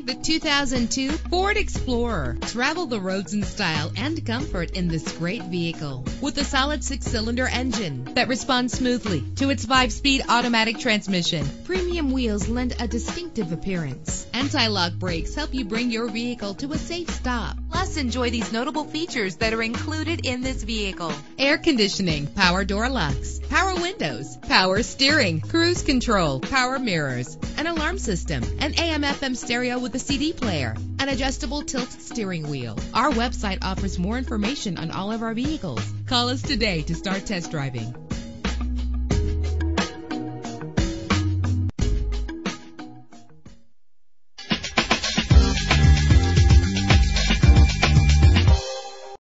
Try the 2002 Ford Explorer. Travel the roads in style and comfort in this great vehicle. With a solid 6-cylinder engine that responds smoothly to its 5-speed automatic transmission, premium wheels lend a distinctive appearance. Anti-lock brakes help you bring your vehicle to a safe stop. Plus, enjoy these notable features that are included in this vehicle: air conditioning, power door locks, power windows, power steering, cruise control, power mirrors, an alarm system, an AM/FM stereo with a CD player, an adjustable tilt steering wheel. Our website offers more information on all of our vehicles. Call us today to start test driving.